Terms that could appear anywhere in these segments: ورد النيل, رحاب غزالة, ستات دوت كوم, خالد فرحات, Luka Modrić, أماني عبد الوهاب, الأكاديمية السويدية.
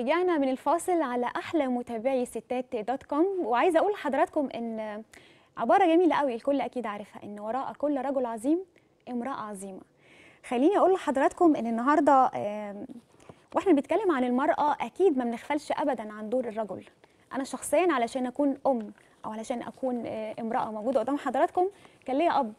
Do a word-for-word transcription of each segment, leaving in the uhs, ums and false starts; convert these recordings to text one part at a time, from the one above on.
رجعنا من الفاصل على أحلى متابعي ستات دوت كوم، وعايزة أقول لحضراتكم إن عبارة جميلة قوي الكل أكيد عارفها، إن وراء كل رجل عظيم امرأة عظيمة. خليني أقول لحضراتكم إن النهاردة وإحنا بنتكلم عن المرأة أكيد ما بنغفلش أبداً عن دور الرجل. أنا شخصياً علشان أكون أم أو علشان أكون امرأة موجودة قدام حضراتكم كان ليا أب،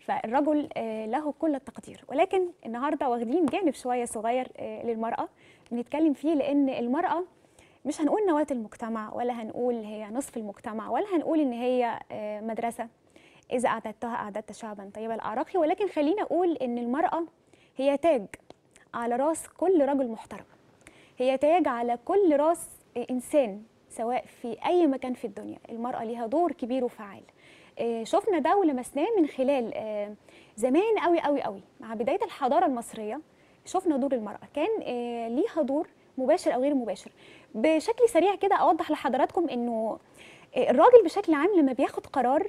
فالرجل له كل التقدير. ولكن النهارده واخدين جانب شويه صغير للمراه بنتكلم فيه، لان المراه مش هنقول نواه المجتمع، ولا هنقول هي نصف المجتمع، ولا هنقول ان هي مدرسه اذا اعددتها اعددت شعبا طيب الاعراق، ولكن خلينا اقول ان المراه هي تاج على راس كل رجل محترم، هي تاج على كل راس انسان سواء في اي مكان في الدنيا. المراه ليها دور كبير وفعال، شفنا ده ولمسناه من خلال زمان قوي قوي قوي مع بدايه الحضاره المصريه. شفنا دور المراه كان ليها دور مباشر او غير مباشر. بشكل سريع كده اوضح لحضراتكم انه الراجل بشكل عام لما بياخد قرار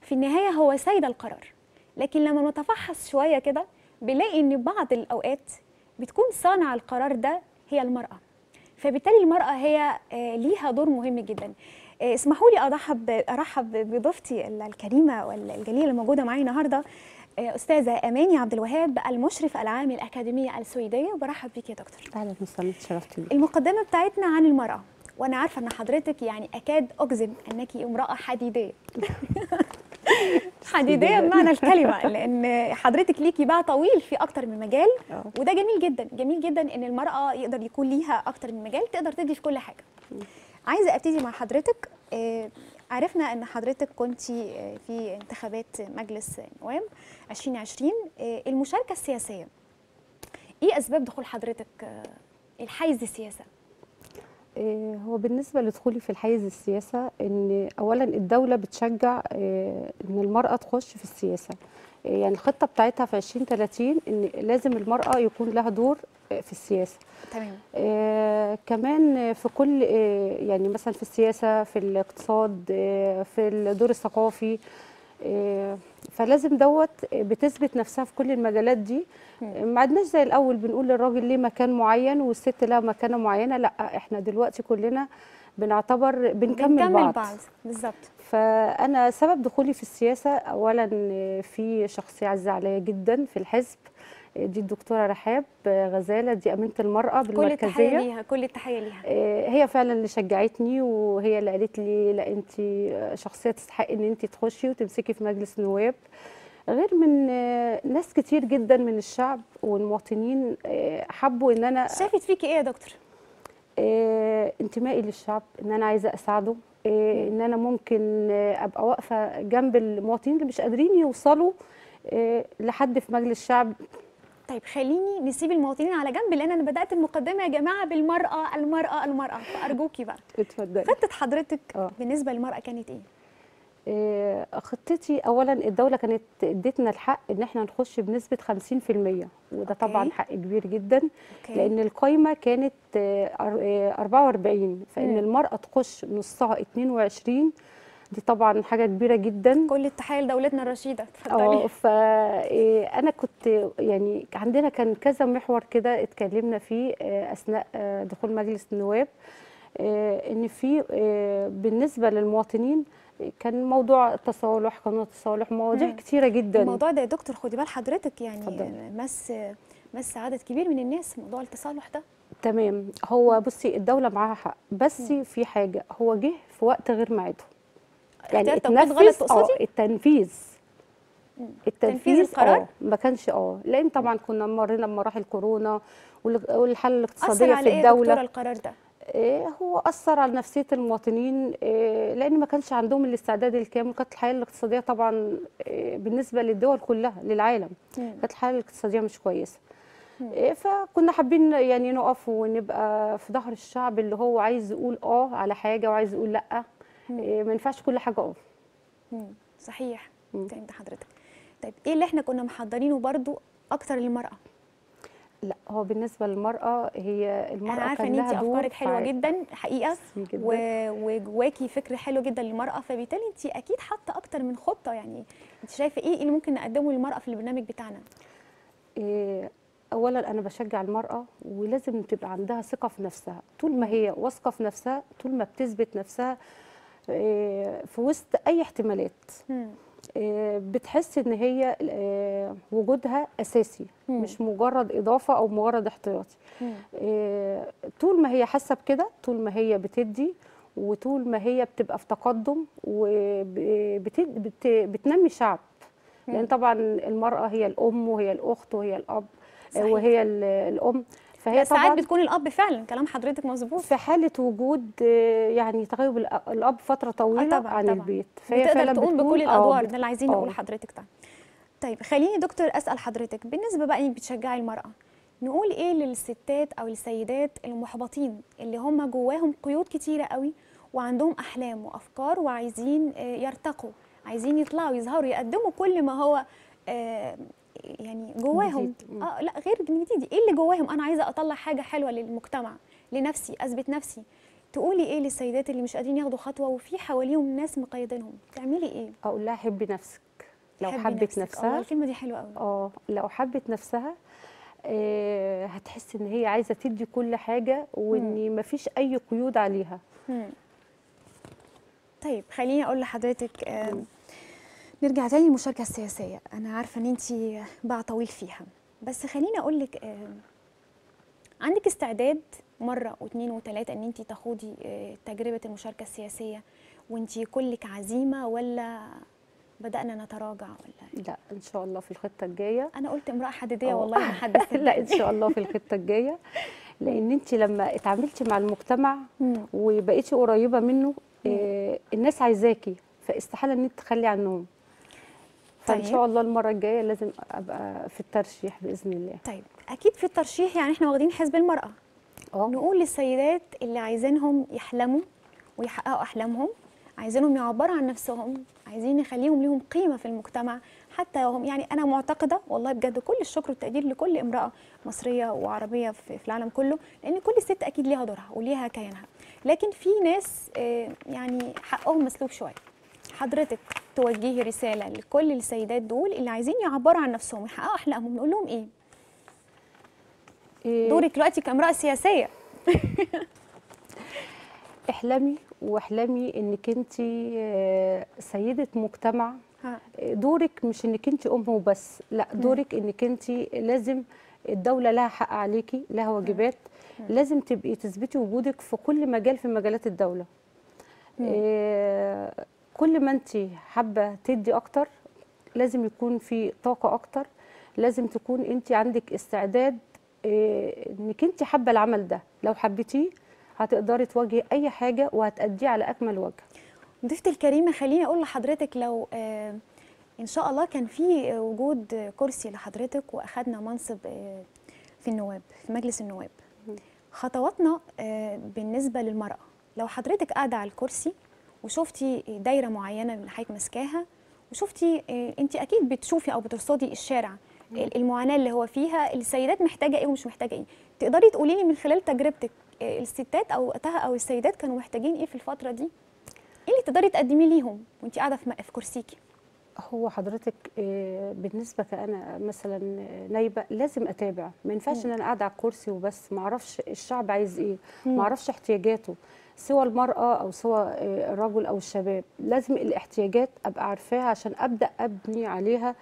في النهايه هو سيد القرار، لكن لما نتفحص شويه كده بنلاقي ان بعض الاوقات بتكون صانع القرار ده هي المراه، فبالتالي المراه هي ليها دور مهم جدا. اسمحوا لي ارحب ارحب بضيفتي الكريمه والجليله الموجوده معايا النهارده، استاذه اماني عبد الوهاب المشرف العام الأكاديمية السويدية. برحب بيك يا دكتور. اهلا وسهلا، اتشرفت بيك. المقدمه بتاعتنا عن المراه، وانا عارفه ان حضرتك يعني اكاد اجزم انك امراه حديديه حديديه بمعنى الكلمه، لان حضرتك ليكي باع طويل في اكتر من مجال، وده جميل جدا جميل جدا ان المراه يقدر يكون ليها اكتر من مجال، تقدر تدي في كل حاجه. عايزه ابتدي مع حضرتك، عرفنا ان حضرتك كنتي في انتخابات مجلس النواب ألفين وعشرين، المشاركه السياسيه، ايه اسباب دخول حضرتك الحيز السياسه؟ هو بالنسبه لدخولي في الحيز السياسه ان اولا الدوله بتشجع ان المراه تخش في السياسه، يعني الخطه بتاعتها في ألفين وثلاثين ان لازم المراه يكون لها دور في السياسه. تمام. آه كمان في كل آه يعني مثلا في السياسه، في الاقتصاد، آه في الدور الثقافي، آه فلازم دوت بتثبت نفسها في كل المجالات دي. ما عدناش زي الاول بنقول للراجل ليه مكان معين والست لها مكانه معينه، لا احنا دلوقتي كلنا بنعتبر بنكمل, بنكمل بعض, بعض. بالظبط. فانا سبب دخولي في السياسه اولا في شخصيه عزيزه عليا جدا في الحزب، دي الدكتوره رحاب غزالة، دي امينه المراه بالمركزيه. كل التحيه ليها كل التحيه ليها هي فعلا اللي شجعتني، وهي اللي قالت لي لا انت شخصيه تستحقي ان انت تخشي وتمسكي في مجلس نواب، غير من ناس كتير جدا من الشعب والمواطنين حبوا ان انا. شافت فيكي ايه يا دكتور؟ انتمائي للشعب، ان انا عايزه اساعده، ان انا ممكن ابقى واقفه جنب المواطنين اللي مش قادرين يوصلوا لحد في مجلس الشعب. طيب خليني نسيب المواطنين على جنب، لان انا بدات المقدمه يا جماعه بالمراه المراه المراه، فارجوكي بقى اتفضلي. خطه حضرتك أوه. بالنسبه للمراه كانت ايه؟ إيه خطتي؟ اولا الدوله كانت ادتنا الحق ان احنا نخش بنسبه خمسين في المية، وده أوكي. طبعا حق كبير جدا، أوكي. لان القايمه كانت أربعة وأربعين، فان م. المراه تخش نصها اثنين وعشرين، دي طبعا حاجه كبيره جدا. كل التحيه لدولتنا الرشيده. اتفضلي. اه فانا كنت يعني عندنا كان كذا محور كده اتكلمنا فيه اثناء دخول مجلس النواب، ان في بالنسبه للمواطنين كان موضوع التصالح، قانون التصالح، مواضيع مم. كتيره جدا. الموضوع ده يا دكتور خدي بال حضرتك يعني فضل. مس مس عدد كبير من الناس موضوع التصالح ده. تمام. هو بصي الدوله معاها حق، بس مم. في حاجه، هو جه في وقت غير ميعاده، يعني اتنفذ اه التنفيذ التنفيذ القرار ما كانش اه لان طبعا كنا مرينا بمراحل كورونا والحاله الاقتصاديه في الدوله. أثر على القرار ده؟ إيه هو اثر على نفسيه المواطنين، إيه لان ما كانش عندهم الاستعداد الكامل، وكانت الحاله الاقتصاديه طبعا إيه بالنسبه للدول كلها للعالم كانت الحاله الاقتصاديه مش كويسه، إيه فكنا حابين يعني نقف ونبقى في ظهر الشعب اللي هو عايز يقول اه على حاجه وعايز يقول لا، ما ينفعش كل حاجه اه. صحيح. فهمت حضرتك. طيب ايه اللي احنا كنا محضرينه برضو اكتر للمراه؟ لا هو بالنسبه للمراه هي المراه انا عارفه ان انت افكارك حلوه جدا حقيقه جدا. و... وجواكي فكر حلو جدا للمراه، فبالتالي انت اكيد حاطه اكتر من خطه، يعني انت شايفه ايه اللي ممكن نقدمه للمراه في البرنامج بتاعنا؟ إيه أولا أنا بشجع المرأة ولازم تبقى عندها ثقة في نفسها، طول ما هي واثقة في نفسها طول ما بتثبت نفسها في وسط أي احتمالات بتحس إن هي وجودها أساسي مش مجرد إضافة أو مجرد احتياطي. طول ما هي حاسة بكده، طول ما هي بتدي، وطول ما هي بتبقى في تقدم وبتنمي شعب، لأن طبعا المرأة هي الأم وهي الأخت وهي الأب. صحيح. وهي الأم، فهي طبعا ساعات بتكون الأب فعلا، كلام حضرتك مظبوط، في حالة وجود يعني تغيب الأب فترة طويلة طبعاً عن طبعاً. البيت، فهي بتقدر تقوم بكل الأدوار، ده اللي عايزين نقول لحضرتك. طيب طيب خليني دكتور أسأل حضرتك بالنسبة بقى إنك بتشجعي المرأة، نقول إيه للستات أو السيدات المحبطين اللي هم جواهم قيود كتيرة قوي وعندهم أحلام وأفكار وعايزين يرتقوا، عايزين يطلعوا يظهروا يقدموا كل ما هو آه يعني جواهم جديد. اه لا غير جديد، ايه اللي جواهم؟ انا عايزه اطلع حاجه حلوه للمجتمع، لنفسي، اثبت نفسي. تقولي ايه للسيدات اللي مش قادرين ياخدوا خطوه وفي حواليهم ناس مقيدينهم؟ تعملي ايه؟ اقول لها حبي نفسك، لو حبت نفسها. اه الكلمه دي حلوه قوي. اه لو حبت نفسها آه هتحس ان هي عايزه تدي كل حاجه وان مفيش اي قيود عليها. مم. طيب خليني اقول لحضرتك آه نرجع تاني للمشاركة السياسية، أنا عارفة إن أنتي باع طويل فيها، بس خليني أقول لك آه عندك استعداد مرة واثنين وثلاثة إن أنتي تخوضي آه تجربة المشاركة السياسية وأنتي كلك عزيمة، ولا بدأنا نتراجع ولا؟ لا إن شاء الله في الخطة الجاية. أنا قلت امرأة حديدية والله ما حد لا إن شاء الله في الخطة الجاية، لأن أنتي لما اتعاملتي مع المجتمع وبقيتي قريبة منه آه الناس عايزاكي، فاستحالة إن أنتي تخلي عنهم. طيب. فإن شاء الله المرة الجاية لازم أبقى في الترشيح بإذن الله. طيب أكيد في الترشيح، يعني إحنا واخدين حزب المرأة. أوه. نقول للسيدات اللي عايزينهم يحلموا ويحققوا أحلامهم، عايزينهم يعبروا عن نفسهم، عايزين نخليهم ليهم قيمة في المجتمع حتى هم، يعني أنا معتقدة والله بجد كل الشكر والتقدير لكل امرأة مصرية وعربية في العالم كله، لأن كل ست أكيد ليها دورها وليها كيانها، لكن في ناس يعني حقهم مسلوب شوية. حضرتك توجهي رساله لكل السيدات دول اللي عايزين يعبروا عن نفسهم يحققوا احلامهم، نقول لهم ايه؟ إيه دورك دلوقتي كامراه سياسيه؟ احلمي، واحلمي انك انت سيده مجتمع. ها. دورك مش انك انت ام وبس، لا دورك انك انت لازم الدوله لها حق عليكي، لها واجبات، لازم تبقي تثبتي وجودك في كل مجال في مجالات الدوله. إيه كل ما انت حابه تدي اكتر لازم يكون في طاقه اكتر، لازم تكون انت عندك استعداد انك انت حابه العمل ده، لو حبيتيه هتقدري تواجهي اي حاجه وهتأديه على اكمل وجه. ضيفتي الكريمه خليني اقول لحضرتك لو ان شاء الله كان في وجود كرسي لحضرتك واخدنا منصب في النواب في مجلس النواب، خطواتنا بالنسبه للمراه، لو حضرتك قاعده على الكرسي وشفتي دايره معينه اللي حضرتك ماسكاها وشفتي انت اكيد بتشوفي او بترصدي الشارع، المعاناه اللي هو فيها السيدات محتاجه ايه ومش محتاجه ايه، تقدري تقولي لي من خلال تجربتك الستات او وقتها او السيدات كانوا محتاجين ايه في الفتره دي؟ ايه اللي تقدري تقدميه ليهم وانت قاعده في كرسيكي؟ هو حضرتك بالنسبه كأنا مثلا نايبه لازم اتابع، ما ينفعش ان انا قاعده على الكرسي وبس ما اعرفش الشعب عايز ايه، ما اعرفش احتياجاته سوى المرأة أو سوى الرجل أو الشباب، لازم الاحتياجات أبقى عارفاها عشان أبدأ أبني عليها،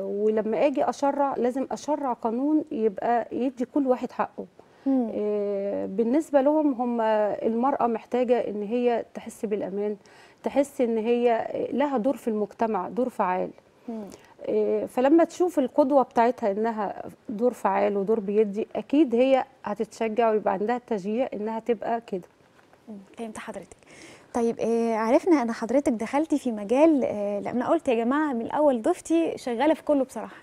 ولما أجي أشرع لازم أشرع قانون يبقى يدي كل واحد حقه. مم. بالنسبة لهم هم المرأة محتاجة إن هي تحس بالأمان، تحس إن هي لها دور في المجتمع، دور فعال. مم. فلما تشوف القدوة بتاعتها إنها دور فعال ودور بيدي أكيد هي هتتشجع ويبقى عندها التشجيع إنها تبقى كده. فهمت حضرتك. طيب آه عرفنا ان حضرتك دخلتي في مجال آه لما انا قلت يا جماعه من الاول ضيفتي شغاله في كله بصراحه،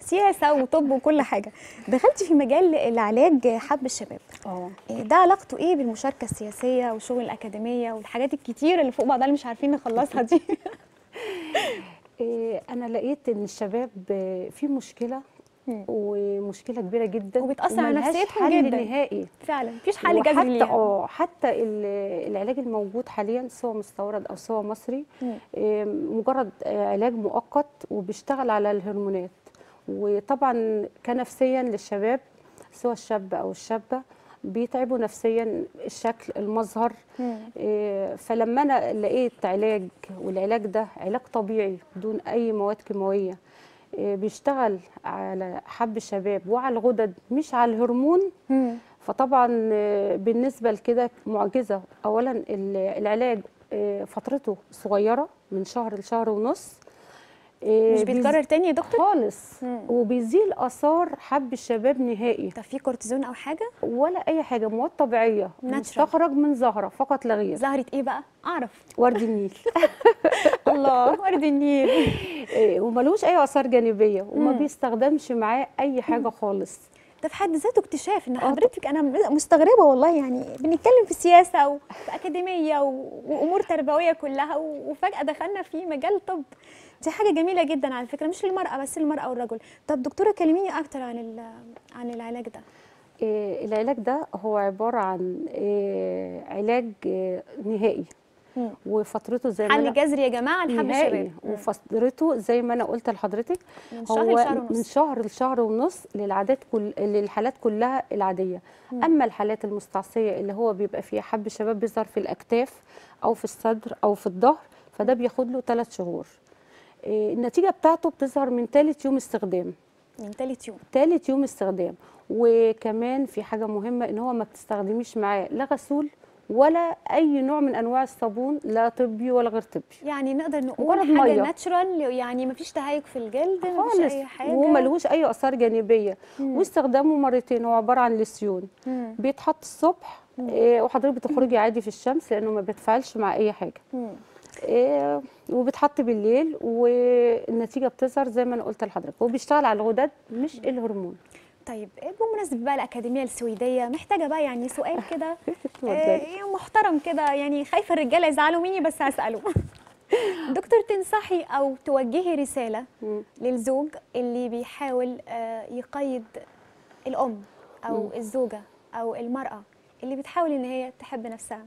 سياسه وطب وكل حاجه، دخلتي في مجال العلاج حب الشباب. اه ده علاقته ايه بالمشاركه السياسيه وشغل الاكاديميه والحاجات الكتيره اللي فوق بعضها اللي مش عارفين نخلصها دي؟ آه انا لقيت ان الشباب في مشكله ومشكله كبيره جدا وبتاثر على نفسيتهم جدا نهائي فعلا، مفيش حل جذري ليها، حتى اه حتى العلاج الموجود حاليا سواء مستورد او سواء مصري مم. مجرد علاج مؤقت وبيشتغل على الهرمونات وطبعا كنفسيا للشباب سواء الشاب او الشابه بيتعبوا نفسيا الشكل المظهر. فلما انا لقيت علاج، والعلاج ده علاج طبيعي بدون اي مواد كيماويه، بيشتغل على حب الشباب وعلى الغدد مش على الهرمون. فطبعا بالنسبه لكده معجزه. اولا العلاج فترته صغيره من شهر لشهر ونص، مش بيتكرر تاني يا دكتور خالص، وبيزيل اثار حب الشباب نهائي. طب في كورتيزون او حاجه ولا اي حاجه؟ مواد طبيعيه مستخرج من زهره فقط لا غير. زهره ايه بقى؟ اعرف، ورد النيل. الله، ورد النيل. وملوش اي اثار جانبيه وما بيستخدمش معاه اي حاجه خالص. ده في حد ذاته اكتشاف. ان حضرتك انا مستغربه والله، يعني بنتكلم في سياسه وفي اكاديميه وامور تربويه كلها، وفجاه دخلنا في مجال طب. دي حاجه جميله جدا على فكره، مش للمراه بس، للمراه والرجل. طب دكتوره كلميني اكتر عن عن العلاج ده. إيه العلاج ده؟ هو عباره عن إيه علاج إيه نهائي، مم. وفترته زي ما حل جذري يا جماعه لحب الشباب، وفترته زي ما انا قلت لحضرتك من شهر لشهر ونص، من شهر لشهر ونص للعادات كل للحالات كلها العاديه. مم. اما الحالات المستعصيه اللي هو بيبقى فيها حب الشباب بيظهر في الاكتاف او في الصدر او في الظهر، فده بياخد له ثلاث شهور. النتيجه بتاعته بتظهر من ثالث يوم استخدام، من ثالث يوم ثالث يوم استخدام. وكمان في حاجه مهمه، ان هو ما بتستخدميش معاه لا غسول ولا اي نوع من انواع الصابون، لا طبي ولا غير طبي. يعني نقدر نقول حاجه ناتشرال، يعني ما فيش تهيج في الجلد، ما فيش اي حاجه، وملهوش اي اثار جانبيه. مم. واستخدامه مرتين. هو عباره عن لسيون بيتحط الصبح، إيه وحضرتك بتخرجي عادي في الشمس لانه ما بيتفاعلش مع اي حاجه. مم. إيه وبتحط بالليل، والنتيجه بتظهر زي ما انا قلت لحضرتك، وبيشتغل على الغدد مش الهرمون. طيب بمناسبه بقى الاكاديميه السويديه، محتاجه بقى يعني سؤال كده إيه محترم كده، يعني خايفه الرجاله يزعلوا مني بس هساله. دكتور تنصحي او توجهي رساله للزوج اللي بيحاول يقيد الام او الزوجه او المراه اللي بتحاول ان هي تحب نفسها،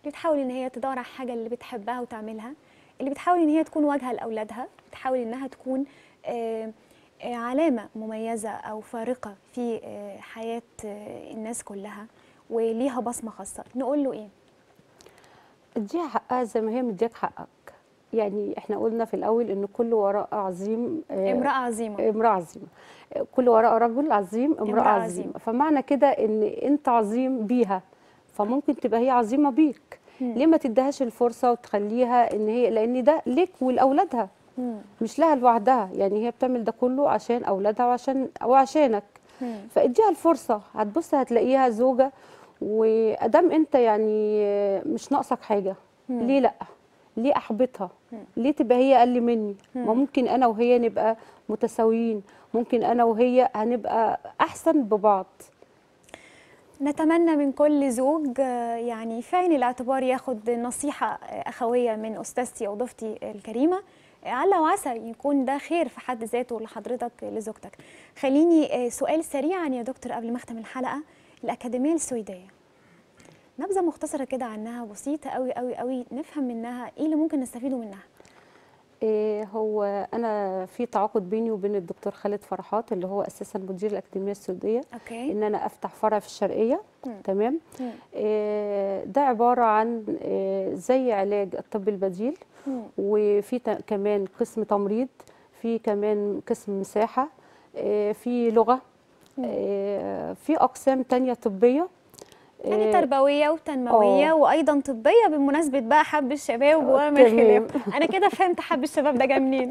اللي بتحاول ان هي تدور على الحاجه اللي بتحبها وتعملها، اللي بتحاول ان هي تكون واجهه لاولادها، بتحاول انها تكون آه علامة مميزة أو فارقة في حياة الناس كلها وليها بصمة خاصة، نقول له إيه؟ اديها حقها زي ما هي مديك حقك. يعني إحنا قلنا في الأول إن كل وراء عظيم امرأة عظيمة، امرأة عظيمة، كل وراء رجل عظيم امرأة عظيمة، فمعنى كده إن أنت عظيم بيها، فممكن تبقى هي عظيمة بيك. مم. ليه ما تديهاش الفرصة وتخليها إن هي، لأن ده ليك ولأولادها، مش لها لوحدها، يعني هي بتعمل ده كله عشان اولادها وعشان وعشانك. فاديها الفرصه، هتبص هتلاقيها زوجه، وادام انت يعني مش ناقصك حاجه، مم. ليه لا؟ ليه احبطها؟ مم. ليه تبقى هي اقل مني؟ مم. ما ممكن انا وهي نبقى متساويين، ممكن انا وهي هنبقى احسن ببعض. نتمنى من كل زوج يعني في عين الاعتبار ياخد نصيحه اخويه من استاذتي او ضيفتي الكريمه، على وعسى يكون ده خير في حد ذاته لحضرتك لزوجتك. خليني سؤال سريعا يا دكتور قبل ما اختم الحلقه، الاكاديميه السويديه نبذه مختصره كده عنها، بسيطه قوي قوي قوي، نفهم منها ايه اللي ممكن نستفيده منها. إيه هو انا في تعاقد بيني وبين الدكتور خالد فرحات اللي هو اساسا مدير الاكاديميه السويديه، أوكي. ان انا افتح فرع في الشرقيه. مم. تمام. مم. إيه ده عباره عن إيه زي علاج الطب البديل، مم. وفي كمان قسم تمريض، في كمان قسم مساحه، إيه في لغه، إيه في اقسام تانية طبيه، يعني تربويه وتنمويه. أوه. وايضا طبيه بمناسبه بقى حب الشباب ومن الخلاف. انا كده فهمت حب الشباب ده جاي منين.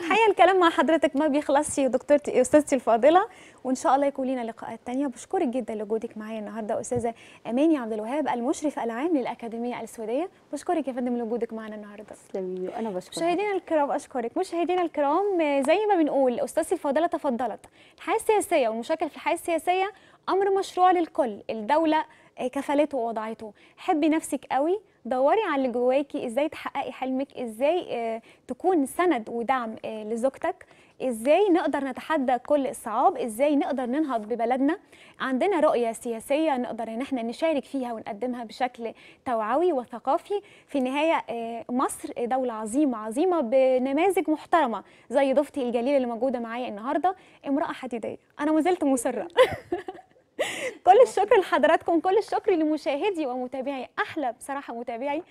الحقيقه الكلام مع حضرتك ما بيخلصش يا دكتورتي يا استاذتي الفاضله، وان شاء الله يكون لنا لقاءات ثانيه. بشكرك جدا لوجودك معايا النهارده استاذه اماني عبد الوهاب، المشرفه العام للاكاديميه السويديه. بشكرك يا فندم لوجودك معانا النهارده. تسلمي. وانا بشكرك. مشاهدينا الكرام، اشكرك. مشاهدينا الكرام، زي ما بنقول استاذتي الفاضله تفضلت، الحياه السياسيه والمشاركه في الحياه السياسيه امر مشروع للكل، الدوله كفلته ووضعته. حبي نفسك قوي، دوري على اللي جواكي، ازاي تحققي حلمك، ازاي تكون سند ودعم لزوجتك، ازاي نقدر نتحدى كل الصعاب، ازاي نقدر ننهض ببلدنا. عندنا رؤيه سياسيه نقدر ان احنا نشارك فيها ونقدمها بشكل توعوي وثقافي. في النهايه مصر دوله عظيمه عظيمه بنماذج محترمه زي ضيفتي الجليله اللي موجوده معايا النهارده، امراه حديديه. انا ما زلت مصره. كل الشكر لحضراتكم، كل الشكر لمشاهدي ومتابعي، احلى بصراحه متابعي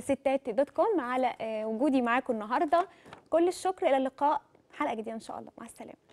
ستات دوت كوم على وجودي معاكم النهارده. كل الشكر، الى اللقاء حلقة جديدة إن شاء الله، مع السلامة.